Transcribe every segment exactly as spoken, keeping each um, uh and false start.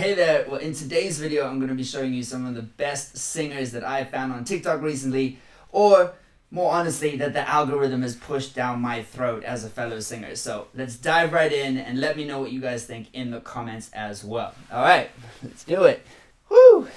Hey there, well in today's video I'm going to be showing you some of the best singers that I've found on TikTok recently, or more honestly that the algorithm has pushed down my throat as a fellow singer. So let's dive right in and let me know what you guys think in the comments as well. Alright, let's do it. Woo!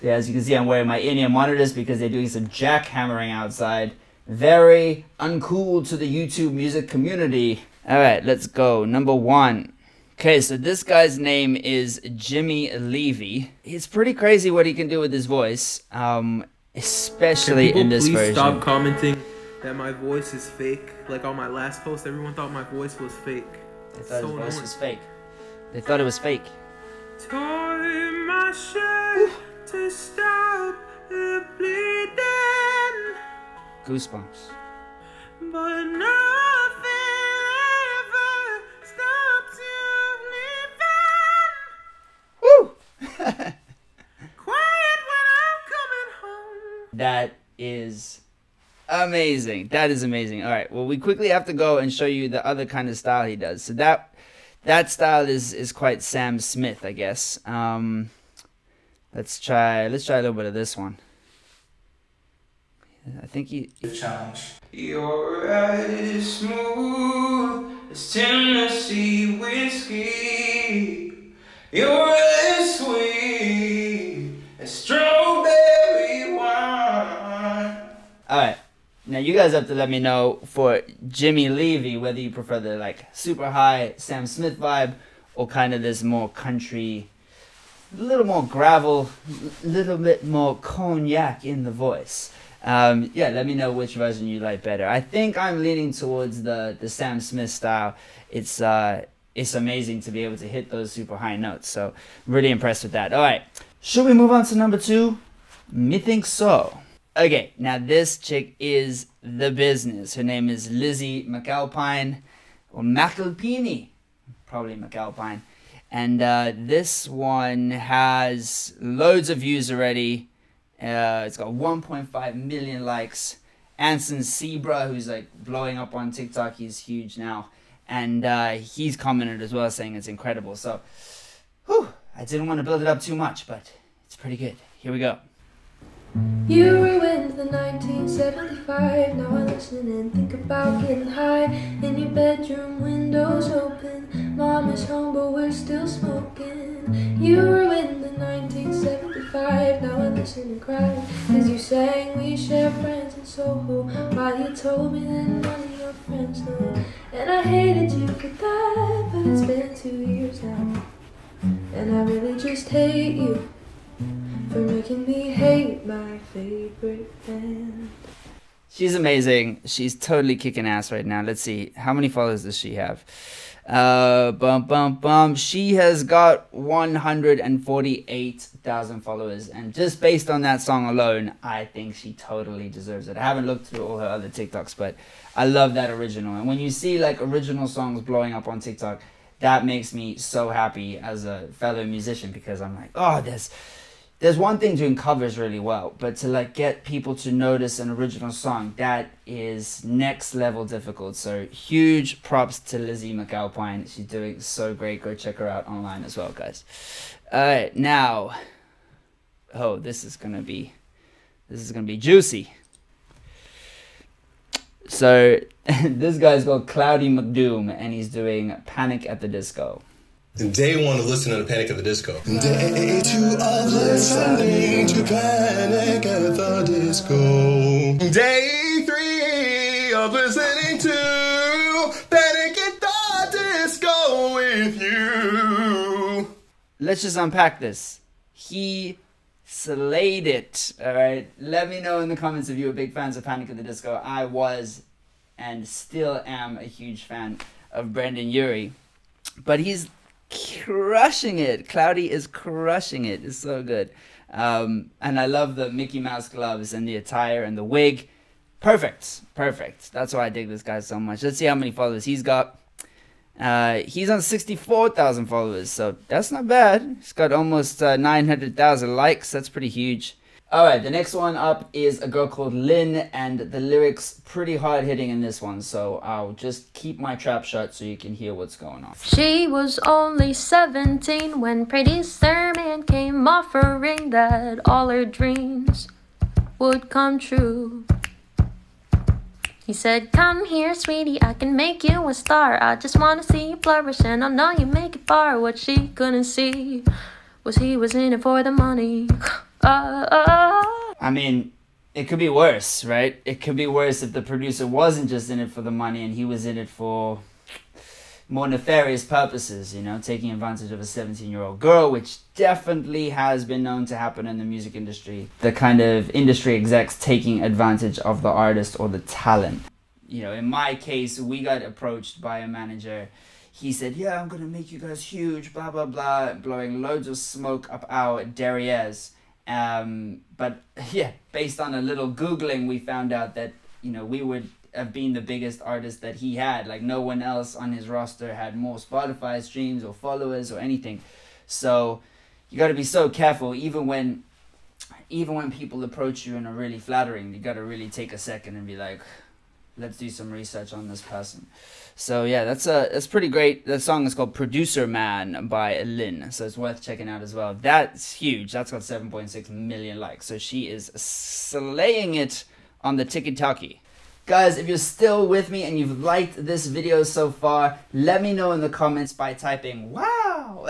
Yeah, as you can see I'm wearing my in-ear monitors because they're doing some jackhammering outside. Very uncool to the YouTube music community. Alright, let's go. Number one. Okay, so this guy's name is Jimmy Levy. It's pretty crazy what he can do with his voice, um, especially in this version. Please stop commenting that my voice is fake. Like on my last post, everyone thought my voice was fake. They thought his voice was fake. They thought it was fake. Tore my shirt to stop the bleeding. Goosebumps. But nothing. That is amazing. That is amazing. All right. Well, we quickly have to go and show you the other kind of style he does. So that that style is is quite Sam Smith, I guess. Um, let's try. Let's try a little bit of this one. I think he. Challenge. Your eyes is smooth as Tennessee whiskey. Your eyes sweet as strawberry. Alright, now you guys have to let me know for Jimmy Levy whether you prefer the like super high Sam Smith vibe or kind of this more country, a little more gravel, a little bit more cognac in the voice. Um, yeah, let me know which version you like better. I think I'm leaning towards the, the Sam Smith style. It's, uh, it's amazing to be able to hit those super high notes, so I'm really impressed with that. Alright, should we move on to number two? Me think so. Okay, now this chick is the business. Her name is Lizzie McAlpine, or McAlpine, probably McAlpine. And uh, this one has loads of views already. Uh, it's got one point five million likes. Anson Seabra, who's like blowing up on TikTok, he's huge now. And uh, he's commented as well, saying it's incredible. So, whew, I didn't want to build it up too much, but it's pretty good. Here we go. You ruined the nineteen seventy-five. Now I listen and think about getting high. In your bedroom, windows open. Mom is home, but we're still smoking. You ruined the nineteen seventy-five. Now I listen and cry. Cause you sang we share friends in Soho. While you told me that none of your friends know. And I hated you for that. But it's been two years now. And I really just hate you. For making me hate my favorite band. She's amazing. She's totally kicking ass right now. Let's see. How many followers does she have? Uh, bum, bum, bum. She has got one hundred forty-eight thousand followers. And just based on that song alone, I think she totally deserves it. I haven't looked through all her other TikToks, but I love that original. And when you see like original songs blowing up on TikTok, that makes me so happy as a fellow musician because I'm like, oh, there's... There's one thing doing covers really well, but to like get people to notice an original song, that is next level difficult. So huge props to Lizzie McAlpine. She's doing so great. Go check her out online as well, guys. All right, now, oh, this is gonna be, this is gonna be juicy. So this guy's called Cloudy McDoom, and he's doing Panic at the Disco. And day one of listening to Panic at the Disco. Day two of listening to Panic at the Disco. Day three of listening to Panic at the Disco with you. Let's just unpack this. He slayed it, all right? Let me know in the comments if you were big fans of Panic at the Disco. I was and still am a huge fan of Brendon Urie. But he's... crushing it. Cloudy is crushing it. It's so good. Um, and I love the Mickey Mouse gloves and the attire and the wig. Perfect. Perfect. That's why I dig this guy so much. Let's see how many followers he's got. Uh, he's on sixty-four thousand followers, so that's not bad. He's got almost uh, nine hundred thousand likes. That's pretty huge. Alright, the next one up is a girl called Lynn, and the lyrics pretty hard-hitting in this one, so I'll just keep my trap shut so you can hear what's going on. She was only seventeen when Pretty Sermon came offering that all her dreams would come true. He said, come here, sweetie, I can make you a star. I just want to see you flourish, and I know you make it far. What she couldn't see was he was in it for the money. Uh, uh. I mean, it could be worse, right? It could be worse if the producer wasn't just in it for the money and he was in it for more nefarious purposes, you know, taking advantage of a seventeen-year-old girl, which definitely has been known to happen in the music industry. The kind of industry execs taking advantage of the artist or the talent. You know, in my case, we got approached by a manager. He said, yeah, I'm gonna make you guys huge, blah, blah, blah, blowing loads of smoke up our derrieres. Um, but yeah, based on a little Googling, we found out that, you know, we would have been the biggest artist that he had. Like, no one else on his roster had more Spotify streams or followers or anything. So you got to be so careful, even when, even when people approach you and are really flattering, you got to really take a second and be like, let's do some research on this person. So yeah, that's a that's pretty great. The song is called Producer Man by Lynn, so it's worth checking out as well. That's huge. That's got seven point six million likes. So she is slaying it on the TikTok. Guys, if you're still with me and you've liked this video so far, let me know in the comments by typing wow.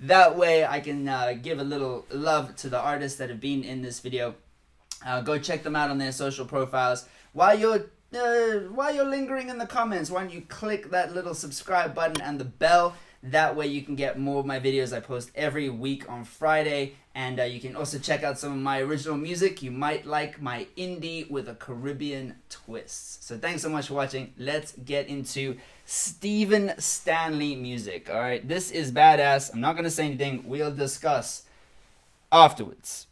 That way I can uh, give a little love to the artists that have been in this video. Uh, go check them out on their social profiles. While you're Uh, while you're lingering in the comments, why don't you click that little subscribe button and the bell? That way you can get more of my videos I post every week on Friday. And uh, you can also check out some of my original music. You might like my indie with a Caribbean twist. So thanks so much for watching. Let's get into Stephen Stanley music. Alright, this is badass. I'm not going to say anything. We'll discuss afterwards.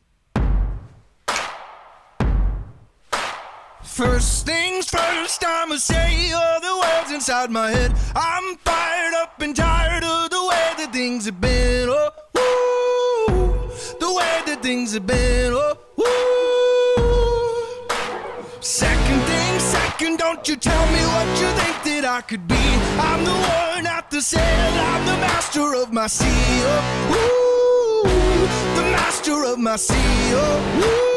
First things first, I'ma say all the words inside my head. I'm fired up and tired of the way that things have been. Oh, woo, the way that things have been. Oh, woo. Second thing, second, don't you tell me what you think that I could be. I'm the one at the sail, I'm the master of my sea. Oh, woo, the master of my sea. Oh, woo.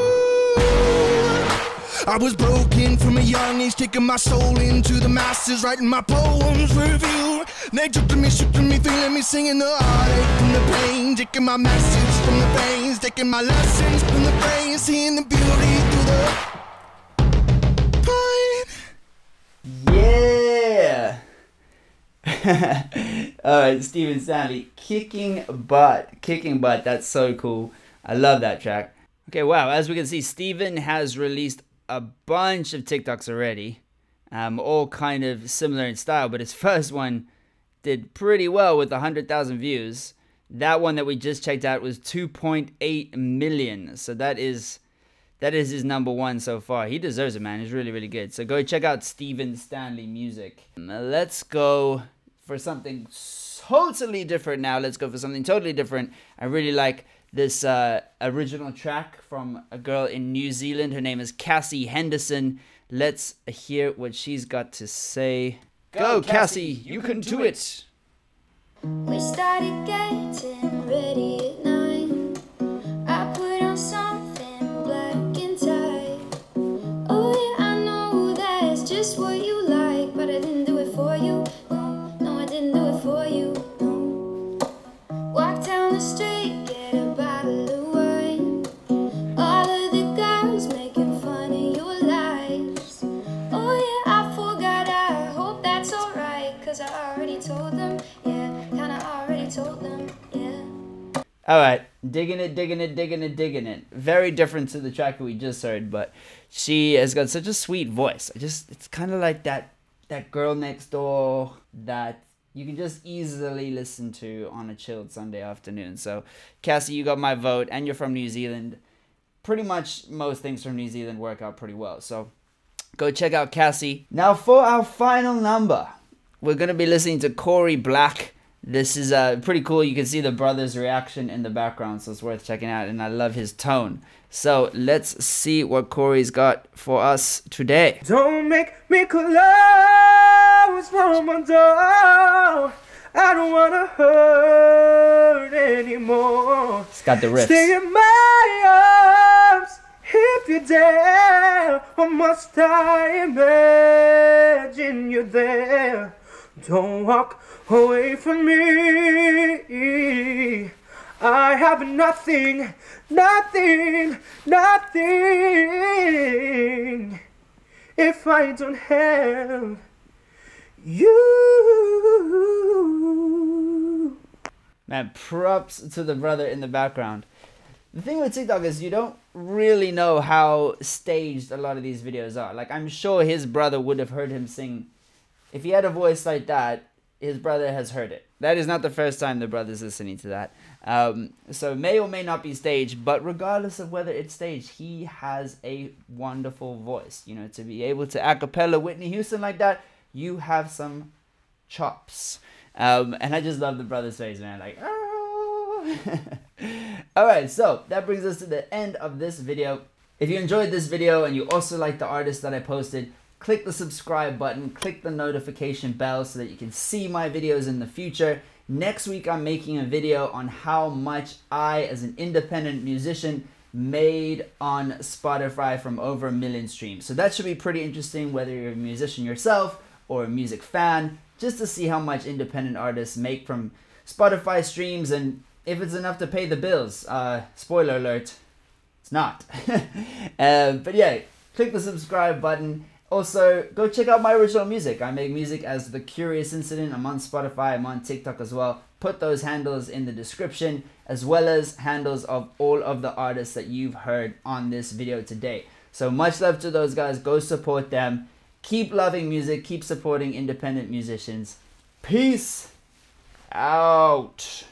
I was broken from a young age, taking my soul into the masses, writing my poems for review. They took to me, shook to me, feeling me, singing the heartache from the pain, taking my message from the veins, taking my lessons from the brain, seeing the beauty through the pain. Yeah. Alright, Stephen Stanley, kicking butt, kicking butt. That's so cool. I love that track. Okay, wow. As we can see, Stephen has released a bunch of TikToks already, um, all kind of similar in style, but his first one did pretty well with one hundred thousand views. That one that we just checked out was two point eight million, so that is that is his number one so far. He deserves it, man. He's really, really good. So go check out Stephen Stanley music. Let's go for something totally different now. Let's go for something totally different. I really like this uh, original track from a girl in New Zealand. Her name is Cassie Henderson. Let's hear what she's got to say. Go, Go Cassie, you, you can, can do it. it. We started getting ready at night. I put on something black and tight. Oh yeah, I know that's just what you like, but I didn't do it for you. No, no, I didn't do it for you. No. Walk down the street. Alright, digging it, digging it, digging it, digging it. Very different to the track that we just heard, but she has got such a sweet voice. I just, it's kind of like that, that girl next door that you can just easily listen to on a chilled Sunday afternoon. So, Cassie, you got my vote, and you're from New Zealand. Pretty much most things from New Zealand work out pretty well, so go check out Cassie. Now for our final number, we're going to be listening to Corey Black This is uh, pretty cool. You can see the brother's reaction in the background, so it's worth checking out, and I love his tone. So let's see what Corey's got for us today. Don't make me close from my door. I don't want to hurt anymore. It's got the riffs. Stay in my arms if you dare, or must I imagine you there? Don't walk away from me. I have nothing, nothing, nothing if I don't have you. Man, props to the brother in the background. The thing with TikTok is you don't really know how staged a lot of these videos are. Like, I'm sure his brother would have heard him sing. If he had a voice like that, his brother has heard it. That is not the first time the brother's listening to that. Um, so it may or may not be staged, but regardless of whether it's staged, he has a wonderful voice. You know, to be able to a cappella Whitney Houston like that, you have some chops. Um, and I just love the brother's face, man. Like, oh. All right, so that brings us to the end of this video. If you enjoyed this video and you also like the artist that I posted, click the subscribe button, click the notification bell so that you can see my videos in the future. Next week, I'm making a video on how much I, as an independent musician, made on Spotify from over a million streams. So that should be pretty interesting, whether you're a musician yourself or a music fan, just to see how much independent artists make from Spotify streams and if it's enough to pay the bills. Uh, spoiler alert, it's not. uh, but yeah, click the subscribe button. Also, go check out my original music. I make music as The Curious Incident. I'm on Spotify. I'm on TikTok as well. Put those handles in the description, as well as handles of all of the artists that you've heard on this video today. So much love to those guys. Go support them. Keep loving music. Keep supporting independent musicians. Peace out.